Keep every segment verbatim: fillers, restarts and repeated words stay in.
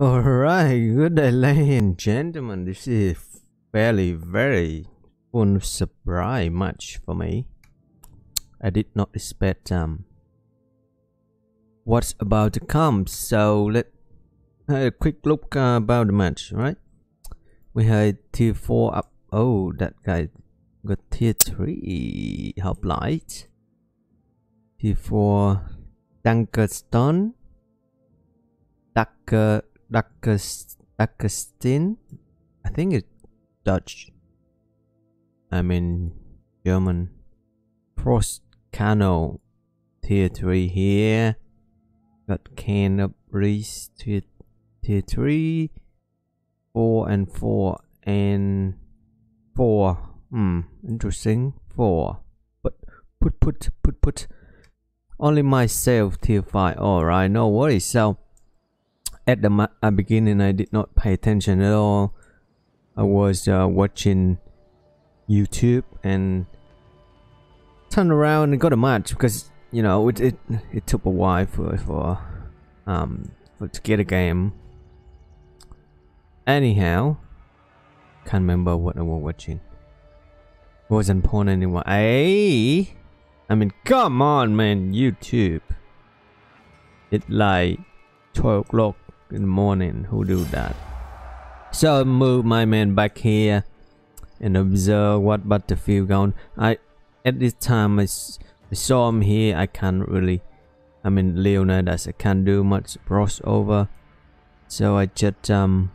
Alright, good day ladies and gentlemen, this is fairly very full surprise much for me. I did not expect um what's about to come, so let's have a quick look uh, about the match, right? We had tier four up, oh that guy got tier three, how blight. Tier four, Duncan Stone, Duncan, Duncan, Duncan Stone, I think it's Dutch, I mean German. Proscano, tier three here, got Can of Reese, tier, tier three, four and four and four, hmm, interesting, four, but put, put, put, put, only myself tier five, alright, no worries. So at the uh, beginning I did not pay attention at all, I was uh, watching YouTube and turned around and got a match because you know it it, it took a while for for um for to get a game. Anyhow, can't remember what I was watching. Wasn't porn anymore. Hey, I mean, come on, man, YouTube. It's like twelve o'clock in the morning. Who do that? So I moved my man back here and observe what battlefield going. I. At this time, I, I saw him here. I can't really, I mean, Leonidas, I can't do much crossover. So I just um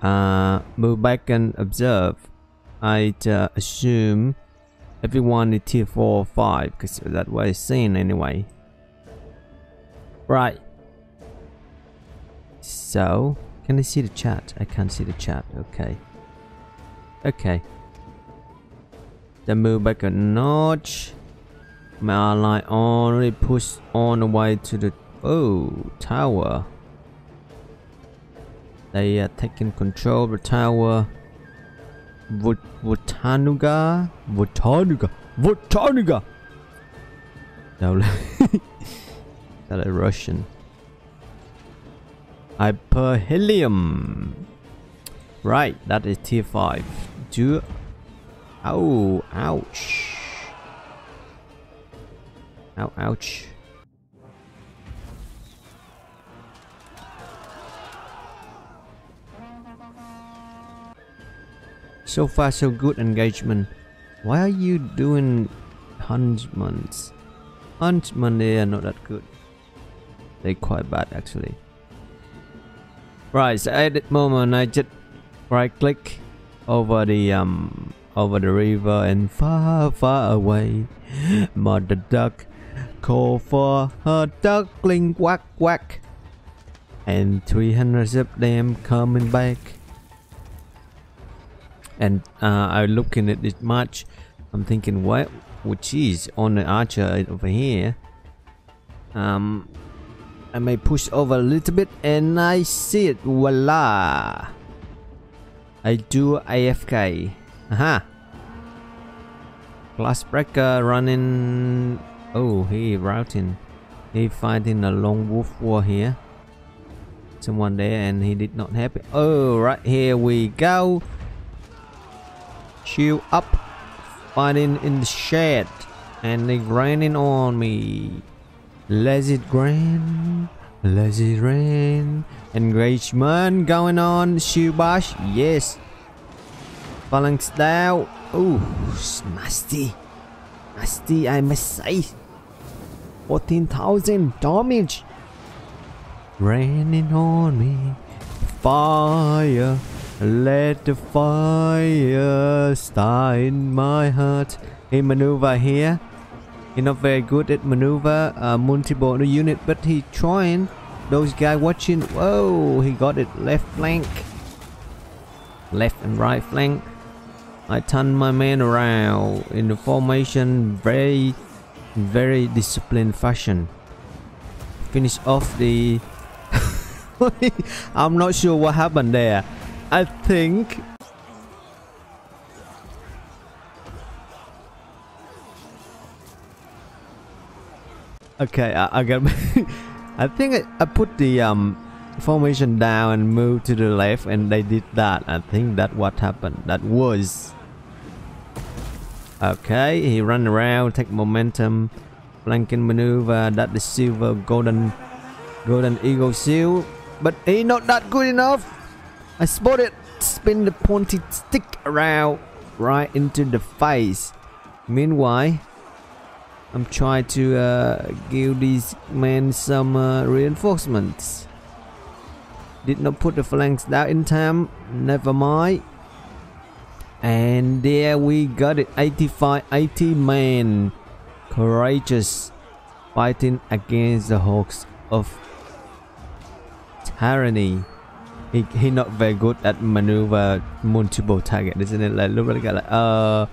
uh move back and observe. I uh, assume everyone is tier four or five because that's what I've seen anyway. Right. So can I see the chat? I can't see the chat. Okay. Okay. Then move back a notch. My ally only pushed on the way to the oh tower. They are taking control of the tower. Vot Votanuga, Votanuga, Votanuga. No, that is Russian. Hyperhelium. Right, that is tier five. Do. Oh, ouch. Ow, ouch. So far, so good engagement. Why are you doing huntsmen? Huntsmen, they are not that good. They're quite bad, actually. Right, so at that moment, I just right click over the um. over the river and far, far away. Mother duck called for her duckling quack quack. And three hundred of them coming back. And uh, I'm looking at this match. I'm thinking, what? Which is on the archer over here. Um, I may push over a little bit and I see it. Voila! I do A F K. Aha! Plusbreaker running. Oh, he routing. He fighting a long wolf war here. Someone there and he did not have it. Oh, right here we go. Shield up. Fighting in the shed. And they grinding on me. Let it rain. Let it rain. Engagement going on. Shield bash. Yes. Balance down. Oh, nasty, nasty. I must say, fourteen thousand damage. Raining on me, fire. Let the fire start in my heart. He maneuver here. He's not very good at maneuver. Uh, multiple unit, but he trying. Those guys watching. Whoa, he got it. Left flank, left and right flank. I turn my man around in the formation, very, very disciplined fashion. Finish off the... I'm not sure what happened there. I think... Okay, I, I got. I think I, I put the um formation down and moved to the left, and they did that. I think that what happened. That was. Okay, he run around, take momentum, flanking maneuver. That the silver golden, golden eagle shield, but he not that good enough. I spotted. Spin the pointed stick around right into the face. Meanwhile, I'm trying to uh, give these men some uh, reinforcements. Did not put the flanks down in time. Never mind. And there we got it. eighty-five, eighty men, courageous, fighting against the hawks of Tyranny. He, he not very good at maneuver multiple target, isn't it? Like look like like uh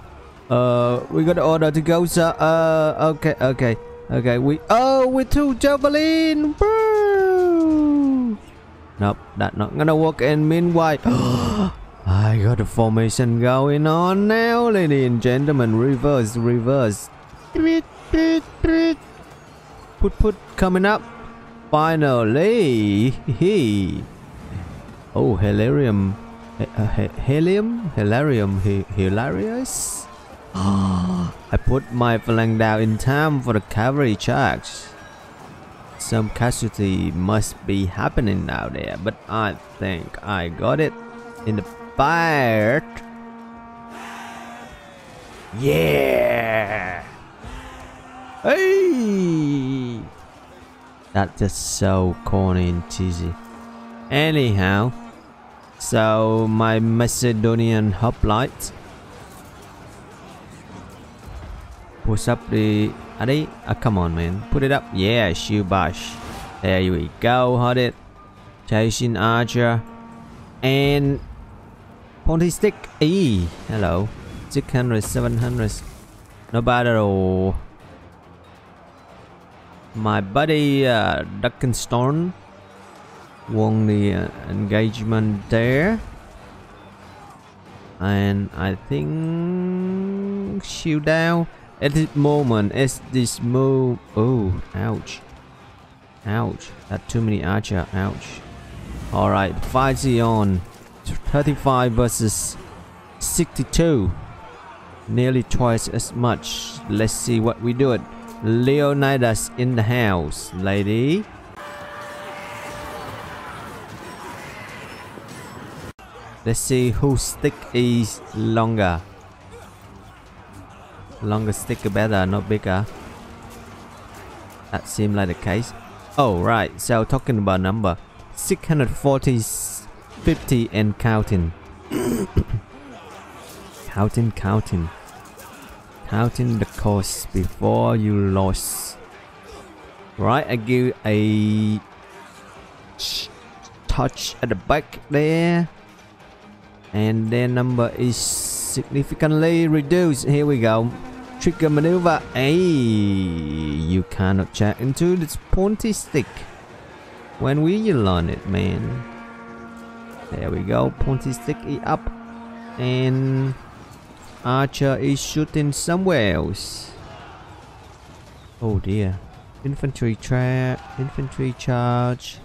uh we got the order to go, sir. Uh okay okay okay we oh we two javelin. Woo! Nope, that not gonna work. And meanwhile, I got a formation going on now, ladies and gentlemen. Reverse, reverse. Put put coming up. Finally, he. Oh, Hilarium, uh, Helium, Hilarium, H Hilarious. I put my flank down in time for the cavalry charge. Some casualty must be happening now there, but I think I got it in the part. Yeah! Hey! That's just so corny and cheesy. Anyhow. So my Macedonian hoplite push up the are they oh, come on man, put it up. Yeah, shoe bash. There we go, hold it. Chasing archer and pointy stick. E hello. Six hundred, seven hundred, no bad at all. My buddy uh, Duncan Stone won the uh, engagement there, and I think shield down at this moment. Is this move? Oh, ouch, ouch! That too many archer. Ouch. All right, Fizion, thirty-five versus sixty-two, nearly twice as much. Let's see what we do. It Leonidas in the house, lady. Let's see whose stick is longer. Longer stick better, not bigger. That seemed like the case. Oh right, so talking about number, six hundred forty, fifty and counting. Counting, counting. Counting the cost before you lost. Right, I give a touch at the back there. And their number is significantly reduced. Here we go. Trigger maneuver. Hey, you cannot check into this pointy stick. When will you learn it, man? There we go. Pointy stick is up. And archer is shooting somewhere else. Oh dear. Infantry trap. Infantry charge.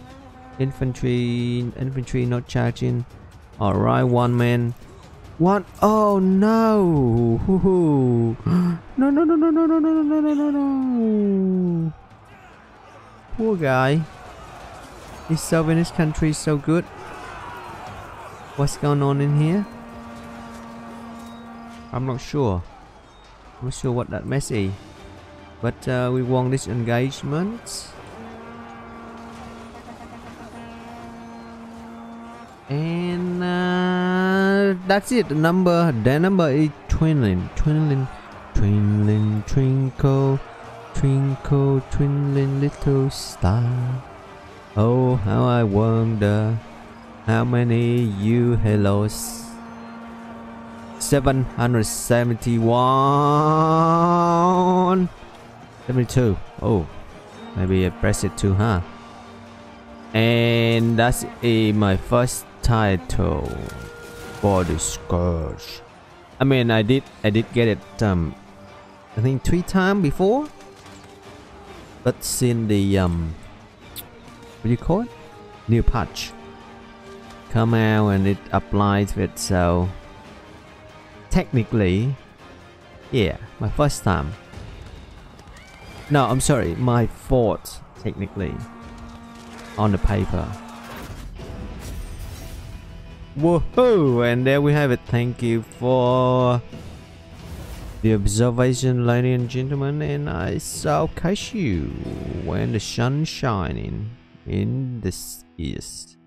Infantry. Infantry not charging. Alright, one man. One. Oh no! No, no, no, no, no, no, no, no, no, no, no. Poor guy. He's serving his country so good. What's going on in here? I'm not sure. I'm not sure what that mess is. But uh, we won this engagement. And uh, that's it. The number, the number is twinling, twinling, twinling, twinkle, twinkle, twinkling little star. Oh, how I wonder how many you have lost. seven hundred seventy-one, seventy-two. Oh, maybe I press it too hard. And that's it, my first title for the Scourge. I mean, I did I did get it um I think three times before, That's in the um what do you call it? New patch. Come out and it applies it, so technically yeah, my first time. No, I'm sorry, my fourth technically on the paper. Woohoo! And there we have it. Thank you for the observation, ladies and gentlemen, and I shall catch you when the sun's shining in the east.